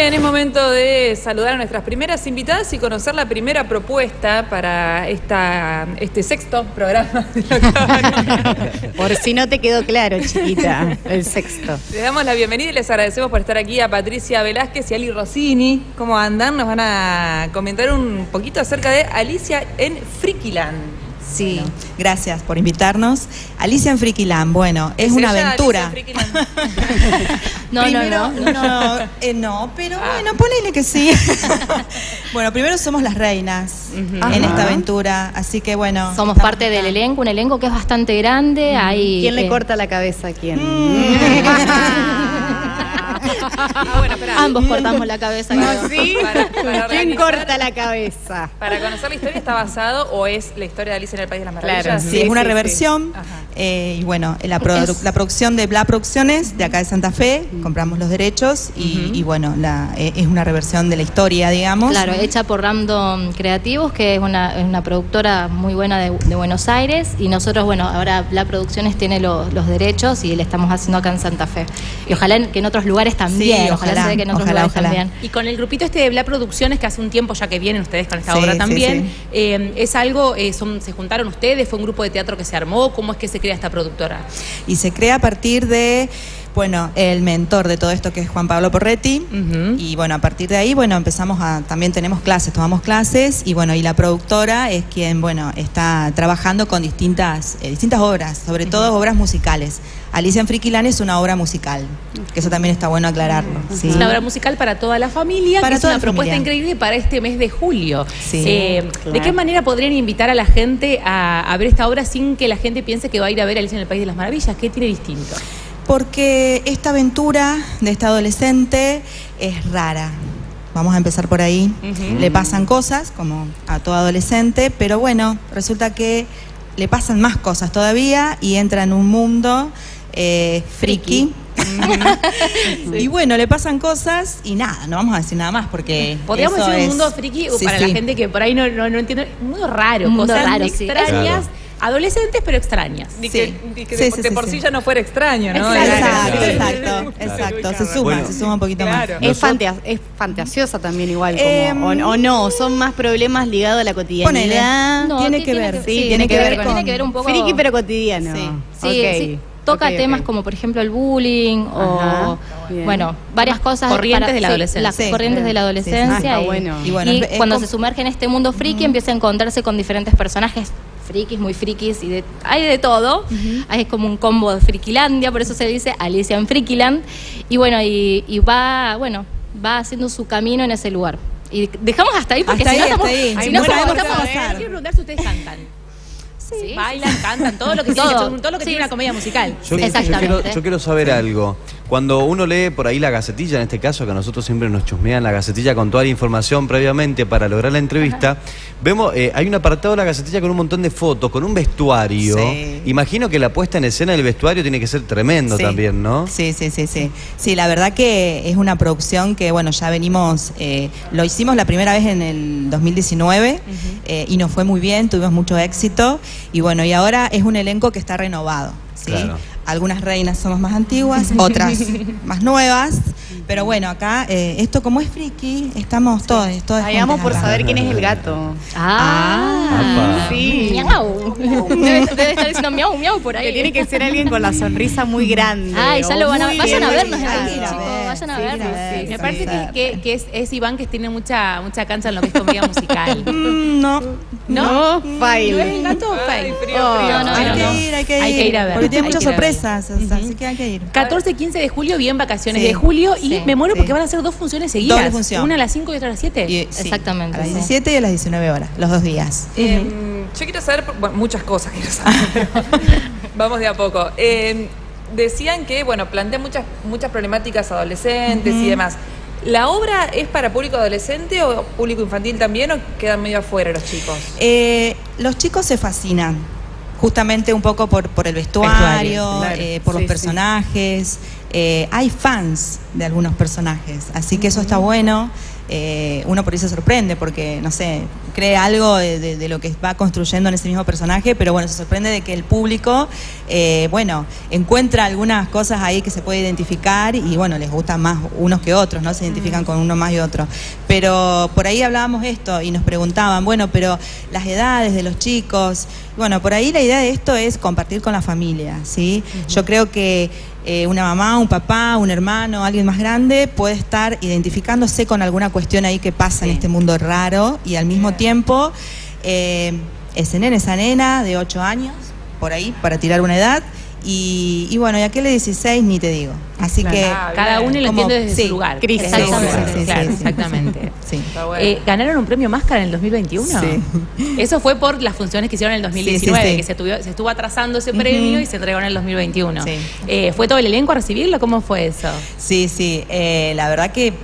bien, es momento de saludar a nuestras primeras invitadas y conocer la primera propuesta para este sexto programa. Por si no te quedó claro, chiquita, el sexto. Les damos la bienvenida y les agradecemos por estar aquí a Patricia Velázquez y Ali Rossini. ¿Cómo andan? Nos van a comentar un poquito acerca de Alicia en Frikiland. Sí, bueno, gracias por invitarnos. Alicia en Frikiland, bueno, es una aventura. No, primero, no, pero bueno, ponele que sí. Bueno, primero somos las reinas en esta aventura, así que bueno. Somos parte del elenco, un elenco que es bastante grande. Hay, ¿quién le corta la cabeza a quién? Bueno, ambos cortamos la cabeza. No, ¿sí? Para ¿quién corta la cabeza? Para conocer la historia, ¿está basado o es la historia de Alicia en el País de las Maravillas? Claro. Sí, es una reversión. Sí. Y bueno, la producción de Bla Producciones, de acá de Santa Fe, compramos los derechos y bueno, es una reversión de la historia, digamos. Claro, hecha por Random Creativos, que es una productora muy buena de Buenos Aires, y nosotros, bueno, ahora Bla Producciones tiene los derechos y le estamos haciendo acá en Santa Fe. Y ojalá que en otros lugares también, sí, ojalá que en otros lugares también. Y con el grupito este de Bla Producciones, que hace un tiempo ya que vienen ustedes con esta obra también, es algo, se juntaron ustedes, fue un grupo de teatro que se armó, ¿cómo es que se crea esta productora? Y se crea a partir de, bueno, el mentor de todo esto que es Juan Pablo Porretti, y bueno, a partir de ahí, bueno, empezamos a, también tenemos clases, tomamos clases, y bueno, y la productora es quien, bueno, está trabajando con distintas obras, sobre todo obras musicales. Alicia en Frikiland es una obra musical, que eso también está bueno aclararlo. ¿Sí? Es una obra musical para toda la familia, para que toda es una propuesta increíble para este mes de julio. Sí, claro. ¿De qué manera podrían invitar a la gente a ver esta obra sin que la gente piense que va a ir a ver Alicia en el País de las Maravillas? ¿Qué tiene distinto? Porque esta aventura de esta adolescente es rara. Vamos a empezar por ahí. Le pasan cosas, como a todo adolescente, pero bueno, resulta que le pasan más cosas todavía y entra en un mundo friki. Y bueno, le pasan cosas y nada, no vamos a decir nada más porque podríamos decir un mundo friki para la gente que por ahí no entiende. Un mundo raro, un mundo cosas raro, extrañas. Claro. Adolescentes, pero extrañas. Sí. Que de por sí ya no fuera extraño, ¿no? Exacto. Se suma un poquito más. Es fantasiosa también igual, como, o no, son más problemas ligados a la cotidianidad. No, tiene que ver un poco. Friki, pero cotidiano. Sí. Toca temas como, por ejemplo, el bullying o, bueno, varias cosas. Corrientes de la adolescencia. Las corrientes de la adolescencia. Y cuando se sumerge en este mundo friki, empieza a encontrarse con diferentes personajes frikis, muy frikis, y hay de todo. Es como un combo de Frikilandia, por eso se dice Alicia en Frikiland. Y bueno, y va haciendo su camino en ese lugar. Y dejamos hasta ahí, porque si no estamos... Si no sabemos qué va a pasar. Quiero preguntar si ustedes cantan. Sí. Bailan, cantan, todo lo que tiene una comedia musical. Yo quiero saber algo. Cuando uno lee por ahí la gacetilla, en este caso, que a nosotros siempre nos chusmean la gacetilla con toda la información previamente para lograr la entrevista, vemos, hay un apartado de la gacetilla con un montón de fotos, con un vestuario. Sí. Imagino que la puesta en escena del vestuario tiene que ser tremendo también, ¿no? Sí. Sí, la verdad que es una producción que, bueno, ya venimos, lo hicimos la primera vez en el 2019 y nos fue muy bien, tuvimos mucho éxito. Y bueno, y ahora es un elenco que está renovado, ¿sí? Claro. Algunas reinas somos más antiguas, otras más nuevas, pero bueno, acá, esto como es friki, estamos todos. Vayamos por saber quién es el gato. Sí. Miau. Debe estar diciendo miau, miau por ahí. Que tiene que ser alguien con la sonrisa muy grande. Ay, ya lo van a ver. Vayan a vernos, vayan a vernos. Me parece que es Iván, que tiene mucha cancha en lo que es comedia musical. No, fail. ¿No es el gato o fail? Hay que ir a ver. Porque tiene muchas sorpresas. Así que hay que ir. 14 y 15 de julio, bien vacaciones de julio. Y me muero porque van a hacer dos funciones seguidas. Doble función. Una a las 5 y otra a las 7. Exactamente. A las 17 y a las 19 horas, los dos días. Yo quiero saber, bueno, muchas cosas quiero saber. Vamos de a poco. Decían que, bueno, plantea muchas problemáticas adolescentes y demás. ¿La obra es para público adolescente o público infantil también, o quedan medio afuera los chicos? Los chicos se fascinan. Justamente un poco por el vestuario, claro, por los personajes. Hay fans de algunos personajes, así que eso está bueno. uno por ahí se sorprende porque, no sé, cree algo de lo que va construyendo en ese mismo personaje, pero bueno, se sorprende de que el público, bueno, encuentra algunas cosas ahí que se puede identificar y bueno, les gustan más unos que otros, ¿no? Se identifican con uno más y otro. Pero por ahí hablábamos esto y nos preguntaban, bueno, pero las edades de los chicos, bueno, por ahí la idea de esto es compartir con la familia, ¿sí? Yo creo que una mamá, un papá, un hermano, alguien más grande puede estar identificándose con alguna cuestión ahí que pasa en este mundo raro y al mismo tiempo ese nene, esa nena de 8 años, por ahí, para tirar una edad, y bueno, y aquel de 16 ni te digo. Así que cada uno lo entiende desde su lugar. Exactamente. ¿Ganaron un premio Máscara en el 2021? Sí. Eso fue por las funciones que hicieron en el 2019, que se estuvo atrasando ese premio y se entregó en el 2021. Sí. ¿Fue todo el elenco a recibirlo? ¿Cómo fue eso? Sí, sí. La verdad que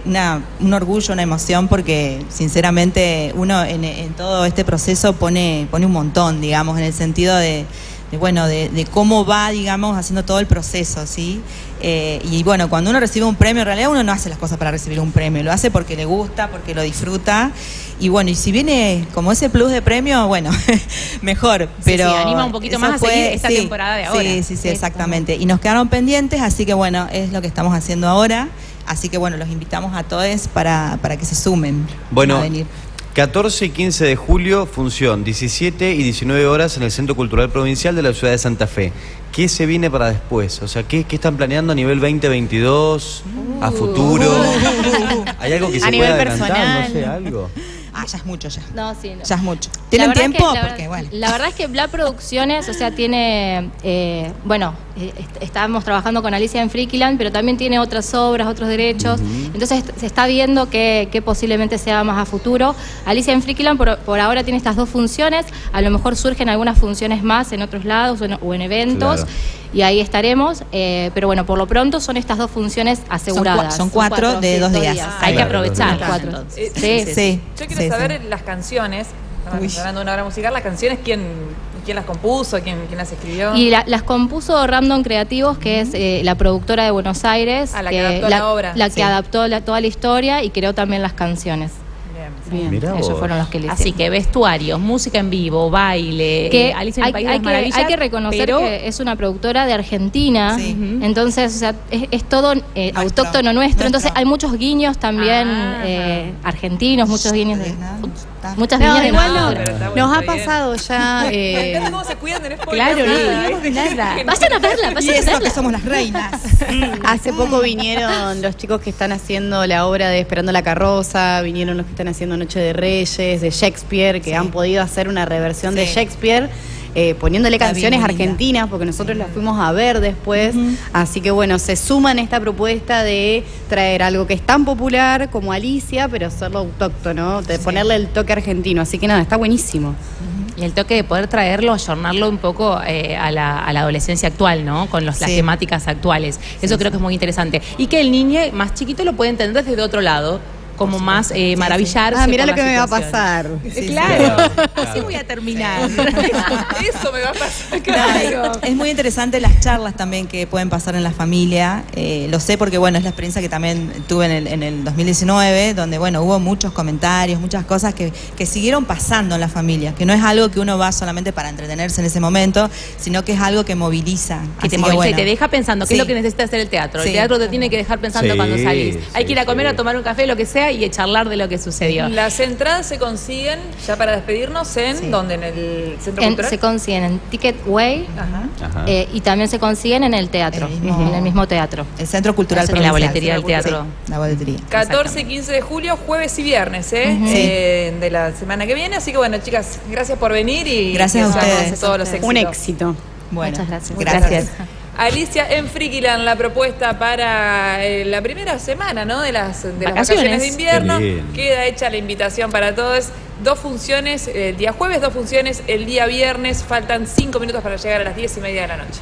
un orgullo, una emoción, porque sinceramente uno en todo este proceso pone un montón, digamos, en el sentido de cómo va, digamos, haciendo todo el proceso, ¿sí? Y bueno, cuando uno recibe un premio, en realidad uno no hace las cosas para recibir un premio, lo hace porque le gusta, porque lo disfruta. Y bueno, y si viene como ese plus de premio, bueno, mejor. Pero sí, anima un poquito más a seguir esta temporada de ahora. Sí, exactamente. Y nos quedaron pendientes, así que bueno, es lo que estamos haciendo ahora. Así que bueno, los invitamos a todos para que se sumen. Bueno, a venir. 14 y 15 de julio, función, 17 y 19 horas en el Centro Cultural Provincial de la Ciudad de Santa Fe. ¿Qué se viene para después? O sea, ¿qué están planeando a nivel 2022, a futuro? ¿Hay algo que se pueda adelantar? No sé, algo. Ya es mucho ya. No, sí, no. Ya es mucho. ¿Tienen tiempo? Porque, bueno. La verdad es que Bla Producciones, o sea, tiene... estábamos trabajando con Alicia en Frikiland, pero también tiene otras obras, otros derechos. Entonces se está viendo que posiblemente sea más a futuro. Alicia en Frikiland por ahora tiene estas dos funciones. A lo mejor surgen algunas funciones más en otros lados o en eventos. Claro. Y ahí estaremos. Pero bueno, por lo pronto son estas dos funciones aseguradas. Son cuatro de 2 días. Hay que aprovechar. Yo quiero saber las canciones. Estamos hablando de una obra musical. Las canciones, ¿quién las compuso? ¿Quién las escribió? Y las compuso Random Creativos, que es la productora de Buenos Aires. Que adaptó la obra. La que adaptó toda la historia y creó también las canciones. Bien. Ellos fueron los que le hicieron. Así que vestuarios, música en vivo, baile. Que Alicia en el País de las Maravillas, hay que reconocer que es una productora de Argentina. Sí. Entonces, o sea, es todo autóctono nuestro. Entonces, hay muchos guiños también argentinos, muchos guiños de. Muchas gracias. No, igual nos ha pasado ya. ¿Cómo se cuidan en España? Claro, nada. Vayan a verla, vayan a verla. Que somos las reinas. Hace poco vinieron los chicos que están haciendo la obra de Esperando la Carroza, vinieron los que están haciendo Noche de Reyes, de Shakespeare, que han podido hacer una reversión de Shakespeare. Poniéndole canciones argentinas, porque nosotros las fuimos a ver después. Así que bueno, se suman a esta propuesta de traer algo que es tan popular como Alicia, pero hacerlo autóctono, de ponerle el toque argentino. Así que nada, está buenísimo. Y el toque de poder traerlo, ayornarlo un poco a la adolescencia actual, ¿no? Con las temáticas actuales. Eso creo que es muy interesante. Y que el niño más chiquito lo puede entender desde otro lado. Como más maravillarse. Mirá lo que me va a pasar. Claro. Así voy a terminar. Eso me va a pasar. Claro. Es muy interesante las charlas también que pueden pasar en la familia. Lo sé porque, bueno, es la experiencia que también tuve en el 2019, donde, bueno, hubo muchos comentarios, muchas cosas que siguieron pasando en la familia, que no es algo que uno va solamente para entretenerse en ese momento, sino que es algo que moviliza. Que te moviliza y te deja pensando, ¿qué es lo que necesita hacer el teatro? El teatro te tiene que dejar pensando cuando salís. Hay que ir a comer, a tomar un café, lo que sea, y charlar de lo que sucedió. Las entradas se consiguen, ya para despedirnos, ¿en dónde? ¿En el Centro Cultural? Se consiguen en Ticket Way y también se consiguen en el teatro, en el mismo teatro. El Centro Cultural Provincial. En la boletería del teatro. Sí, la boletería. 14 y 15 de julio, jueves y viernes, de la semana que viene. Así que bueno, chicas, gracias por venir y gracias a ustedes. Todos los éxitos. Un éxito. Bueno, muchas gracias. Gracias. Alicia en Frikiland, la propuesta para la primera semana, ¿no? de las vacaciones de invierno. Queda hecha la invitación para todos. 2 funciones el día jueves, 2 funciones el día viernes. Faltan 5 minutos para llegar a las 10:30 de la noche.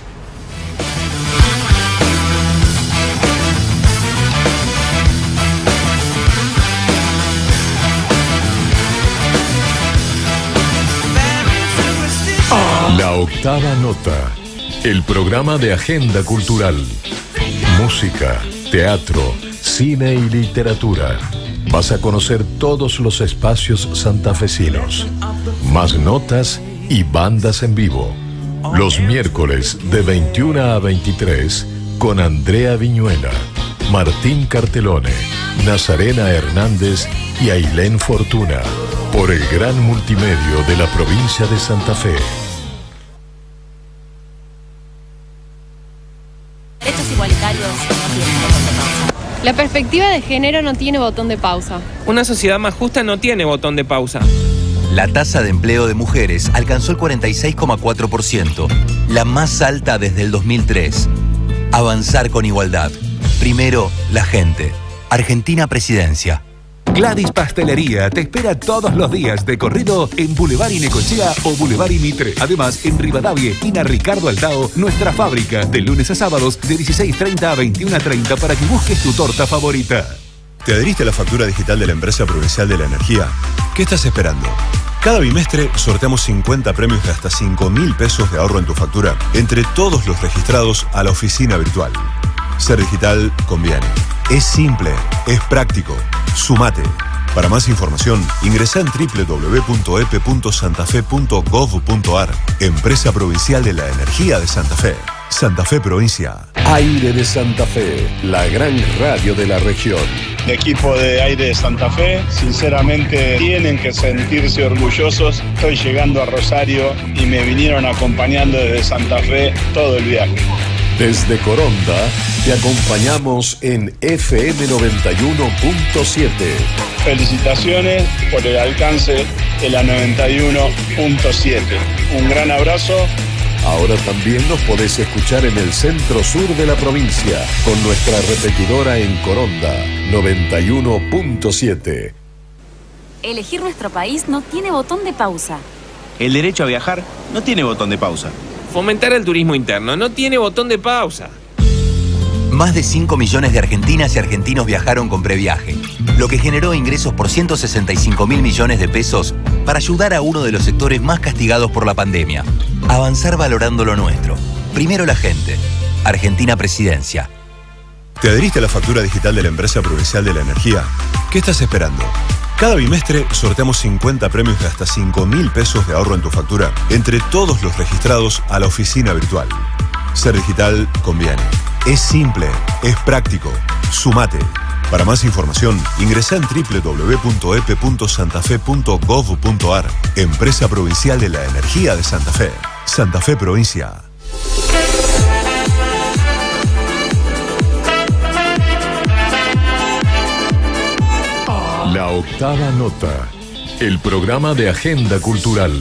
La octava nota. El programa de Agenda Cultural. Música, teatro, cine y literatura. Vas a conocer todos los espacios santafesinos, más notas y bandas en vivo. Los miércoles de 21 a 23 con Andrea Viñuela, Martín Cartelone, Nazarena Hernández y Ailén Fortuna, por el gran multimedio de la provincia de Santa Fe. Derechos igualitarios no tienen botón de pausa. La perspectiva de género no tiene botón de pausa. Una sociedad más justa no tiene botón de pausa. La tasa de empleo de mujeres alcanzó el 46,4%, la más alta desde el 2003. Avanzar con igualdad. Primero, la gente. Argentina Presidencia. Gladys Pastelería te espera todos los días de corrido en Boulevard Inecochea o Boulevard Mitre. Además, en Rivadavia, esquina Ricardo Altao, nuestra fábrica, de lunes a sábados, de 16:30 a 21:30, para que busques tu torta favorita. ¿Te adheriste a la factura digital de la Empresa Provincial de la Energía? ¿Qué estás esperando? Cada bimestre sorteamos 50 premios de hasta 5.000 pesos de ahorro en tu factura entre todos los registrados a la oficina virtual. Ser digital conviene. Es simple, es práctico. Sumate. Para más información, ingresa en www.ep.santafe.gov.ar. Empresa Provincial de la Energía de Santa Fe. Santa Fe Provincia. Aire de Santa Fe, la gran radio de la región. El equipo de Aire de Santa Fe, sinceramente, tienen que sentirse orgullosos. Estoy llegando a Rosario y me vinieron acompañando desde Santa Fe todo el viaje. Desde Coronda, te acompañamos en FM 91.7. Felicitaciones por el alcance de la 91.7. Un gran abrazo. Ahora también nos podés escuchar en el centro sur de la provincia, con nuestra repetidora en Coronda, 91.7. Elegir nuestro país no tiene botón de pausa. El derecho a viajar no tiene botón de pausa. Fomentar el turismo interno no tiene botón de pausa. Más de 5 millones de argentinas y argentinos viajaron con Previaje, lo que generó ingresos por 165.000 millones de pesos para ayudar a uno de los sectores más castigados por la pandemia. Avanzar valorando lo nuestro. Primero la gente. Argentina Presidencia. ¿Te adheriste a la factura digital de la Empresa Provincial de la Energía? ¿Qué estás esperando? Cada bimestre sorteamos 50 premios de hasta 5.000 pesos de ahorro en tu factura entre todos los registrados a la oficina virtual. Ser digital conviene. Es simple, es práctico. Sumate. Para más información, ingresa en www.ep.santafe.gov.ar. Empresa Provincial de la Energía de Santa Fe. Santa Fe Provincia. La Octava Nota, el programa de agenda cultural.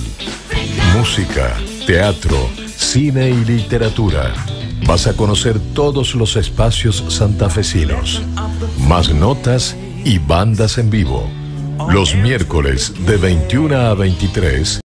Música, teatro, cine y literatura. Vas a conocer todos los espacios santafesinos. Más notas y bandas en vivo. Los miércoles de 21 a 23.